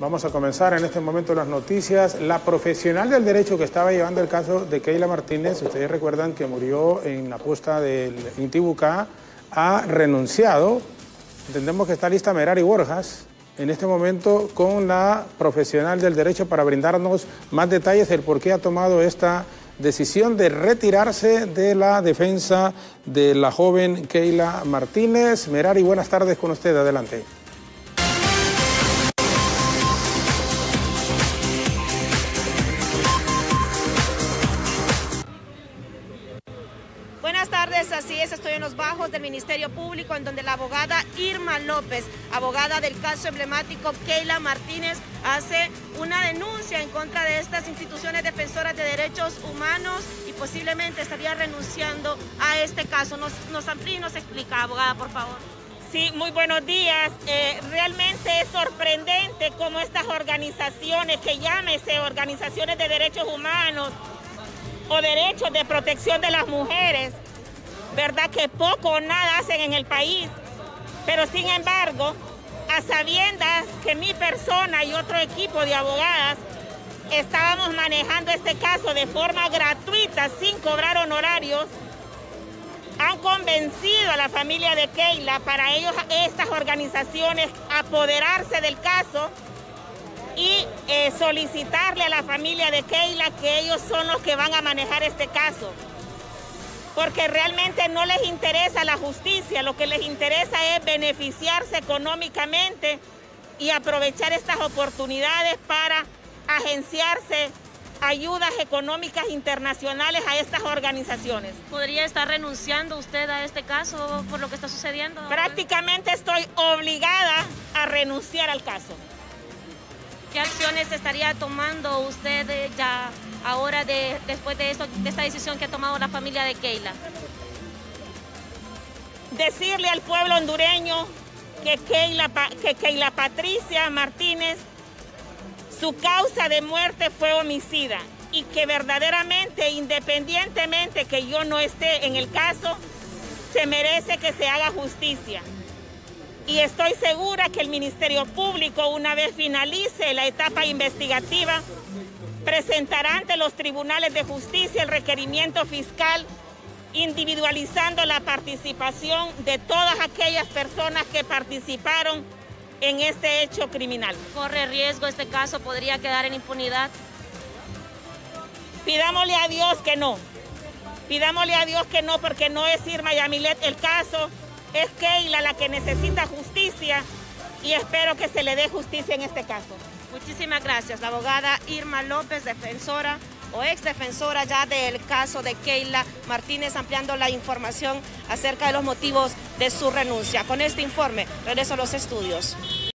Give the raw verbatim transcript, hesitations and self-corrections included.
Vamos a comenzar en este momento las noticias. La profesional del derecho que estaba llevando el caso de Keyla Martínez, ustedes recuerdan que murió en la puesta del Intibucá, ha renunciado. Entendemos que está lista Merari Borjas en este momento con la profesional del derecho para brindarnos más detalles del por qué ha tomado esta decisión de retirarse de la defensa de la joven Keyla Martínez. Merari, buenas tardes con usted, adelante. Así es, estoy en los bajos del Ministerio Público, en donde la abogada Irma López, abogada del caso emblemático Keyla Martínez, hace una denuncia en contra de estas instituciones defensoras de derechos humanos y posiblemente estaría renunciando a este caso. Nos, nos amplía y nos explica, abogada, por favor. Sí, muy buenos días. Eh, realmente es sorprendente cómo estas organizaciones, que llámese organizaciones de derechos humanos o derechos de protección de las mujeres, verdad que poco o nada hacen en el país, pero sin embargo, a sabiendas que mi persona y otro equipo de abogadas estábamos manejando este caso de forma gratuita, sin cobrar honorarios, han convencido a la familia de Keyla, para ellos estas organizaciones, apoderarse del caso y eh, solicitarle a la familia de Keyla que ellos son los que van a manejar este caso, porque realmente no les interesa la justicia, lo que les interesa es beneficiarse económicamente y aprovechar estas oportunidades para agenciarse ayudas económicas internacionales a estas organizaciones. ¿Podría estar renunciando usted a este caso por lo que está sucediendo? Prácticamente estoy obligada a renunciar al caso. ¿Qué acciones estaría tomando usted ya ahora, de, después de, esto, de esta decisión que ha tomado la familia de Keyla? Decirle al pueblo hondureño que Keyla, que Keyla Patricia Martínez, su causa de muerte fue homicida, y que verdaderamente, independientemente que yo no esté en el caso, se merece que se haga justicia. Y estoy segura que el Ministerio Público, una vez finalice la etapa investigativa, presentará ante los tribunales de justicia el requerimiento fiscal, individualizando la participación de todas aquellas personas que participaron en este hecho criminal. ¿Corre riesgo este caso? ¿Podría quedar en impunidad? Pidámosle a Dios que no. Pidámosle a Dios que no, porque no es Irma Yamilet el caso, es Keyla la que necesita justicia, y espero que se le dé justicia en este caso. Muchísimas gracias, la abogada Irma López, defensora o exdefensora ya del caso de Keyla Martínez, ampliando la información acerca de los motivos de su renuncia. Con este informe regreso a los estudios.